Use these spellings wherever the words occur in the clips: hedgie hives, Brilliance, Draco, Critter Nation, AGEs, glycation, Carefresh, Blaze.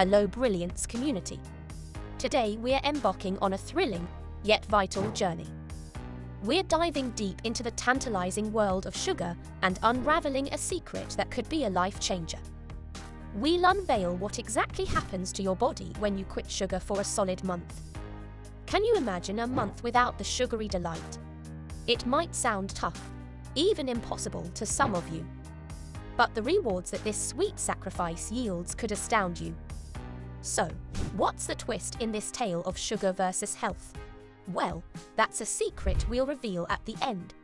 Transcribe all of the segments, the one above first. her low brilliance community. Today we're embarking on a thrilling, yet vital journey. We're diving deep into the tantalizing world of sugar and unraveling a secret that could be a life changer. We'll unveil what exactly happens to your body when you quit sugar for a solid month. Can you imagine a month without the sugary delight? It might sound tough, even impossible to some of you. But the rewards that this sweet sacrifice yields could astound you. So, what's the twist in this tale of sugar versus health? Well, that's a secret we'll reveal at the end.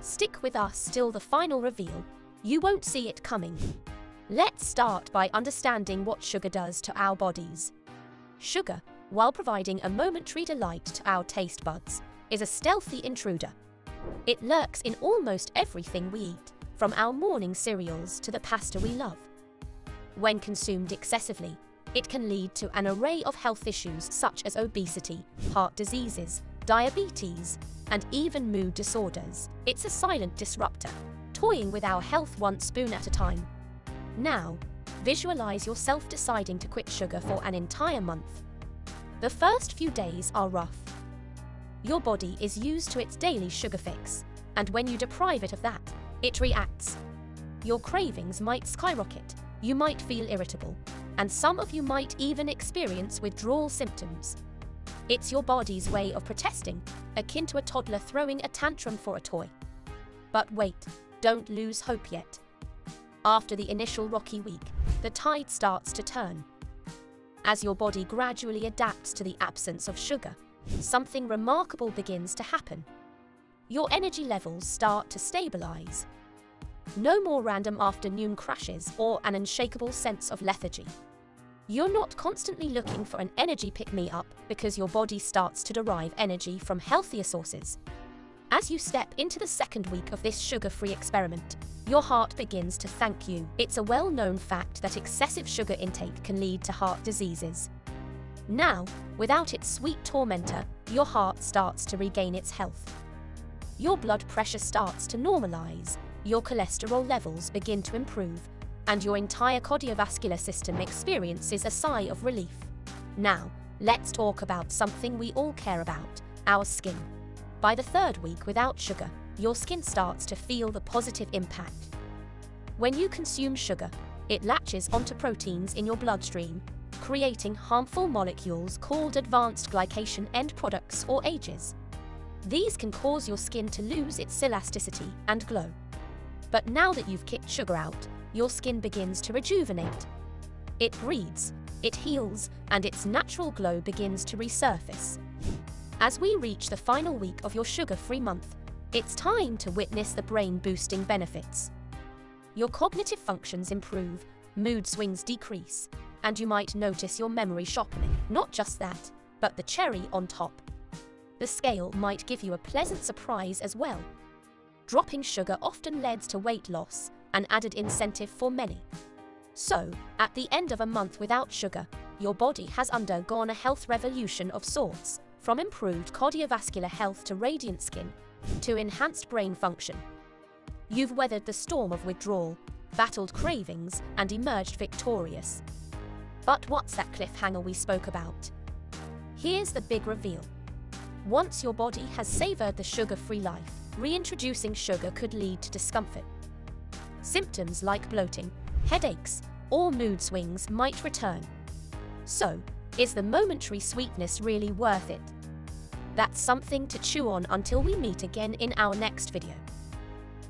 Stick with us till the final reveal. You won't see it coming. Let's start by understanding what sugar does to our bodies. Sugar, while providing a momentary delight to our taste buds, is a stealthy intruder. It lurks in almost everything we eat, from our morning cereals to the pasta we love. When consumed excessively, it can lead to an array of health issues such as obesity, heart diseases, diabetes, and even mood disorders. It's a silent disruptor, toying with our health one spoon at a time. Now, visualize yourself deciding to quit sugar for an entire month. The first few days are rough. Your body is used to its daily sugar fix, and when you deprive it of that, it reacts. Your cravings might skyrocket, you might feel irritable, and some of you might even experience withdrawal symptoms. It's your body's way of protesting, akin to a toddler throwing a tantrum for a toy. But wait, don't lose hope yet. After the initial rocky week, the tide starts to turn. As your body gradually adapts to the absence of sugar, something remarkable begins to happen. Your energy levels start to stabilize. No more random afternoon crashes or an unshakable sense of lethargy. You're not constantly looking for an energy pick-me-up because your body starts to derive energy from healthier sources. As you step into the second week of this sugar-free experiment, your heart begins to thank you. It's a well-known fact that excessive sugar intake can lead to heart diseases. Now, without its sweet tormentor, your heart starts to regain its health. Your blood pressure starts to normalize, your cholesterol levels begin to improve, and your entire cardiovascular system experiences a sigh of relief. Now, let's talk about something we all care about, our skin. By the third week without sugar, your skin starts to feel the positive impact. When you consume sugar, it latches onto proteins in your bloodstream, creating harmful molecules called advanced glycation end products or AGEs. These can cause your skin to lose its elasticity and glow. But now that you've kicked sugar out, your skin begins to rejuvenate. It breathes, it heals, and its natural glow begins to resurface. As we reach the final week of your sugar-free month, it's time to witness the brain-boosting benefits. Your cognitive functions improve, mood swings decrease, and you might notice your memory sharpening. Not just that, but the cherry on top. The scale might give you a pleasant surprise as well. Dropping sugar often leads to weight loss, an added incentive for many. So, at the end of a month without sugar, your body has undergone a health revolution of sorts, from improved cardiovascular health to radiant skin, to enhanced brain function. You've weathered the storm of withdrawal, battled cravings, and emerged victorious. But what's that cliffhanger we spoke about? Here's the big reveal. Once your body has savored the sugar-free life, reintroducing sugar could lead to discomfort. Symptoms like bloating, headaches, or mood swings might return. So, is the momentary sweetness really worth it? That's something to chew on until we meet again in our next video.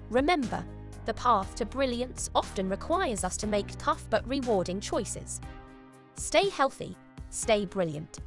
Remember, the path to brilliance often requires us to make tough but rewarding choices. Stay healthy, stay brilliant.